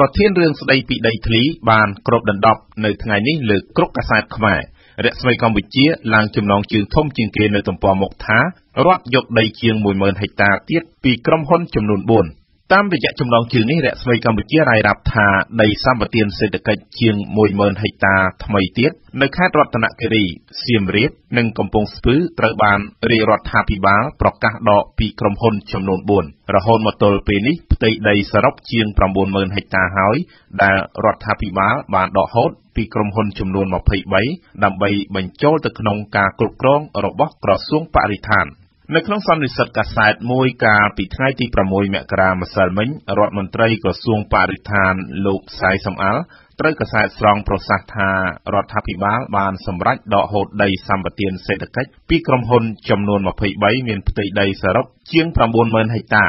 ประเทศเรื่องสไลปีไดทลีบานกรบดันดอบในทางนี้หรือกรกกษัตริย์ขมายเรศไมกัมพูชีหลังจำลองจึงท่มจึงเกณฑ์ในตำปอมกท้ารับยกไดเคียงมวยเมินไฮตาเตี้ยปีกรมพ้นจำนวนบุญตามระยะจำลองจึงนี้เรศไมกัมพูชีรายรับทาไดสามปะเตียนเศรษฐกิจเคียงมวยเมินไฮตาทำไมเตี้ยในคาดรัตนเกรีเซียมเรียบหนึ่งกำปงสปื้อตระบานเรรัตฮาพิบาลประกาศดอกปีกรมพ้นจำนวนบุญระหอนมาตัวปีนี้ปฏิได้สรบเชียงประมวลเมินไฮตาหายได้รัฐพิบาลบานดอกฮดปีกรมพลจำนวนมาเผยใบดำใบบรรโจตะขนงกากรุกร้องระบบกระทรวงปริธานในครั้งสัมฤทธิ์กษัตริย์มวยกาปิดท้ายที่ประมวยแมกรามสัลมินรัฐมนตรีกระทรวงปริธานลูกสายสำอัลตระกษัตริย์สรองประสาทารัฐพิบาลบานสำรักดอกฮดได้สัมปเตียนเศรษฐกิจปีกรมพลจำนวนมาเผยใบเมียนปฏิได้สรบเชียงประมวลเมินไฮตา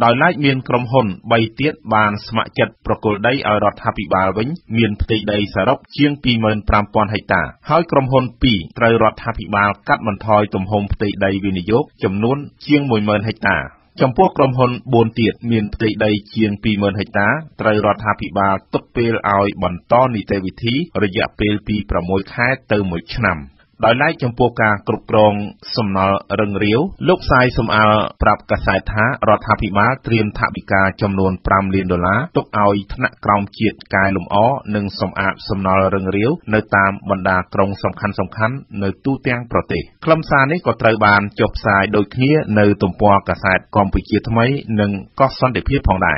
โดยไล่เมียนกรมหนใบเตี้ยบานสมัครจัดประกอบได้อรรถาภิบาลวิญเมียนปฏิได้สารบเชียงปีเมินปรามปอนไฮตาให้กรมหนปีไตรรัฐาภิบาลกัดมันทอยตุ่มหงปฏิได้วินิยกจำนวนเชียงมวยเมินไฮตาจำพวกกรมหนบนเตียดเมียนปฏิได้เชียงปีเมินไฮตาไตรรัฐาภิบาลตบเปลเอาบันต้อนนิเตวิธีระยะเปลปีประมวยแค่เติมหมดชั่นโดยไล่จำพวกการกรุบกรองสมนเริงเรียวลูกชายสมอาปรับกระสายท้ารอทาพิมาเตรียมทาบิกาจำนวนปรามเลียนดอลลาร์ตกเอาธนกรามเกียรติกายลมอ้อหนึ่งสมอาสมนเริงเรียวในตามบรรดากรงสำคัญในตู้เตียงประเทศคลำซานี้ก็เตยบานจบสายโดยเนี้ยในตุ่มปอกระสายกอมปิเกียรติไมหนึ่งก็สันเดียเพียบพองได้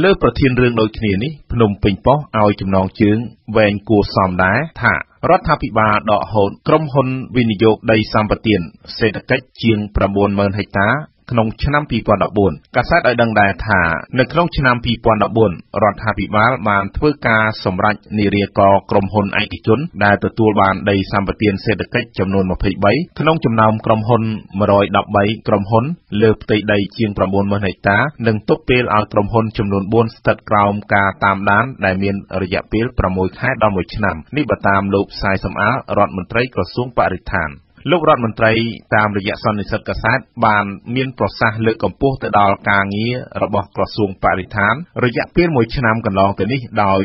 เลิกประเทศเรื่องโดยเนี้ยนี้พนมปิงป๊อเอาจำนองจึงแวงกูซอมได้ท่ารัฐพิบาลดอกโหดกรมหนวินิยกได้สัมปเตียนเศรษฐกิจเชียงประมวลเมินไฮตาขนมชนำปีปอนดอกบุญกษัตริย์ไอดังได้ถ่าในขนมชนำปีปอนดอกบุญรัฐพิบาลบานทุ่งกาสมรัชนิเรกอกรมหนไอกิจนได้ตัวบานได้สัมปเตียนเศรษฐกิจจำนวนมาเผยใบขนมจำนำกรมหนมรอยดับใบกรมหนเลือบตีได้เชียงประมวลเมินไฮตาหนึ่งตุ๊กเปลเอากรมหนจำนวนบุญตัดกราวกาตามด้านได้เมียนระยะเปลประมวยค่ายดอมวยชนำนี่ประตามลูกสายสมอารัฐมนตรีกระทรวงปริธานลูกรัฐมนตรีตามระยะสันนิษฐานกษัตริย์บานเมียนประสาเลือกกำปูแต่ดาวกางนี้ระบบกระทรวงปริธานระยะเปลี่ยนมวยชนามกันลองแต่นี้ดาว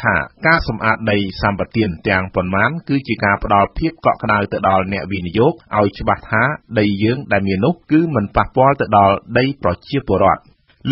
ถ้าก้าสมอาดในสัมปเตียนแจงผลมันคือจีการประดาวเพียบเกาะขนาดแต่ดาวเนวินยกเอาฉบับท้าได้เยื้องได้เมียนุกคือมันปะปอแต่ดาวได้ปลอดเชี่ยปลอด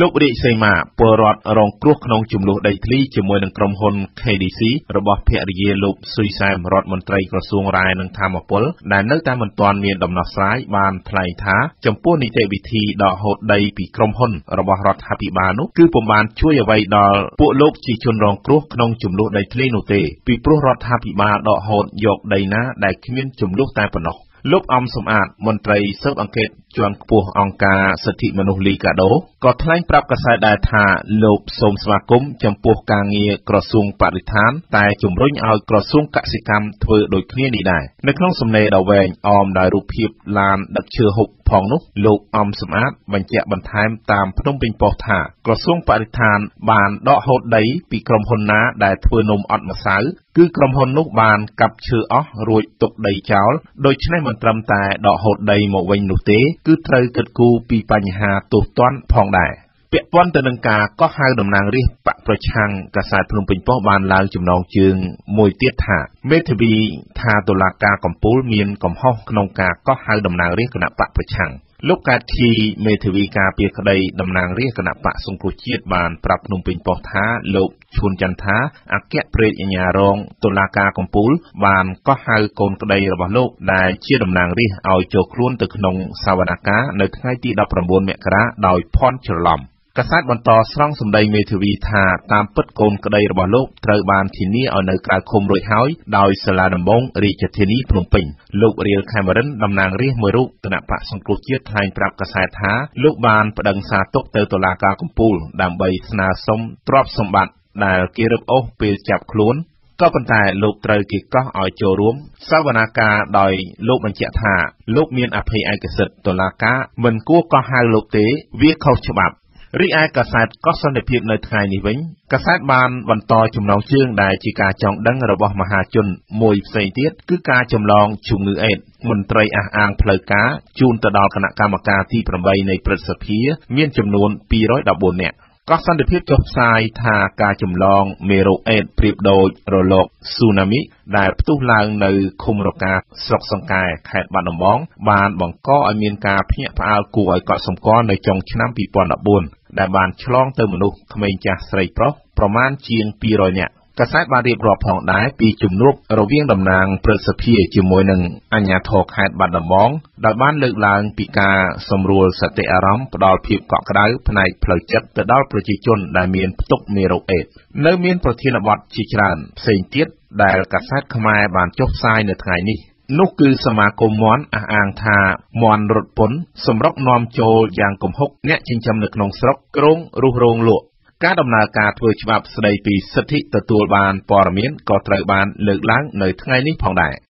ลูกดิเซมาปรอดรองกรุ๊กขนมจุ่มลูกได้ทลีจมวยหนึ่งกรมหนเคดีซีระบบเพียรเยลูกซุยไซมรอดมนตรีกระทรวงรายหนึ่งทำอพอลแต่เนื้อตามันตอนเมียนดำนักซ้ายบานไพลท้าจำพวกนิเทวิธีดอกหดได้ปีกรมหนระบบรอดฮาปิบานุคือประมาณช่วยเอาไว้ดอกพวกลูกจีชนรองกรุ๊กขนมจุ่มลูกได้ทลีโนเตปีปรอดฮาปิบานดอกหดยกได้นะได้ขึ้นจุ่มลูกตายปนกลบอมสมอาดมนตรีเซิร์ฟอังเกตจวนปูองกาสถิมนุลีกาโดก็ทลายปรับกระสายดาธาลบสมสมาคมจำปูกางเงียกระทรวงปริธานแต่จุ่มรุ่งเอากระทรวงกสิกรรมเถื่อโดยเคลียนี้ได้ในครั้งสมเนดาวแวงออมได้รูปพิบลานดักเชือหกพองนุกลบอมสมอาดบรรเจบันทายตามพนมเป็นปอธากระทรวงปริธานบานดอกหดได้ปีกรมพลนาได้เถื่อนมอัดมาสายคือกรมพลนุกบานกับเชืออ๋อรวยตกได้เจ้าโดยใช้มันตรำแต่ดอกหดได้หมดวันนุเตคือเตยเกิดกูปีปัญหาตุกต้อนพองได้เปียวันตะนังกาก็หาดำนางเรียกปะประชังกษัตริย์พนมเปญป้อบานลางจำนองจึงมวยเตี้ยถาเมธวีทาตุลากากำปูเมียนกำห้องขนงกาก็หาดำนางเรียกคณะปะประชังลูกกาทีเมธวีกาเปียกใดดำนางเรียกคณะปะสงครุเชียดบานปรับพนมเปญป้อท้าลบชวนจันท้าอักแกะเปรตญารองตุลากากำปูบานก็หาโกนกระไดระบาโลกได้เชี่ยดำนางเรียกเอาโจคล้วนตึกขนงสาวนากาในท้ายที่ดับประมวลเมกระดอยพอนฉลอมกษัตริย์บรรทอสร้างสมเด็จเมธวีธาตามปิดโกนกระไดระบาโลกเตยบานที่นี่เอาในกลางคมรวยหายดาวสลาดำบงรีจัตินีพนมปิงลูกเรียลไคมารินดำนางเรียมรุกตนะปะสงครุเชียดไทยปรับกษัตริย์ท้าลูกบานประดังสาตกเตยตุลากากำปูดำใบสนาสมตรอบสมบัติได้เกลือโอ้เปลี่ยนจับคล้วนก็ปัญหาลูกเตยกิก็อ่อยโจร่วมสาวนาคาโดยลูกบรรเจธาลูกเมียนอภัยไอเกษตรตุลากาเหมือนกู้ก็หาลูกเต๋วิเคราะห์ฉบับริไอกษัตริย์ก็สนิทเพียงในไทยนี้วิ่งกษัตริย์บานบรรทอจำลองเชื่องได้จีกาจองดังระบบมหาชนมวยใส่เตี้ยคือการจำลองชุมนุมเอ็ดมนตรีอาอางเพลกาจูนตะดอคณะกรรมการที่ประเวณในประสิทธิเมียนจำนวนปีร้อยดอกบุญเนี่ย ก็สันเดพิบจบทรายทากาจำลองเมโรเอตปริบโดยโรโลกซูนามิได้ประตูลางในคุมรกาสกสังกายแขกบานมองบานบังก็อเมริกาเพียพากูไอเกาะสมกรในจงชนะปีปอนดับบนได้บานฉลองเติมมนุษย์เขมรจากไซโปรประมาณเชียงปีรอยเนี่ยกษัตริย์บารีบรอบผ่องได้ปีจุ่มรูประเวียงดำนางเปรสเพียจิมวยหนึ่งอัญญาทอแคดบันดมองดาบ้านเลือกลางปีกาสมรูลสเตอารมปดอลพิบเกาะกระไดภายในเพลย์จัดแต่ดอลประจิจนได้เมียนตุกเมโรเอตเนื้อเมียนประเทศละวัดชิจรันเซนเตียดได้กษัตริย์ขมายบานจบทรายในไงนี้นุคือสมาคมม้อนอ่างทามอนรถผลสมรกนอมโจอย่างกลมหกเนี่ยจึงจำเนึกนองสรกกรงรูโรงหลวการดำเนินการโดยฉบับสไลปีสถิตตัวบานปอร์มินก็ตรวจบานเลือกล้างในทั้งไงนี้ผ่องได้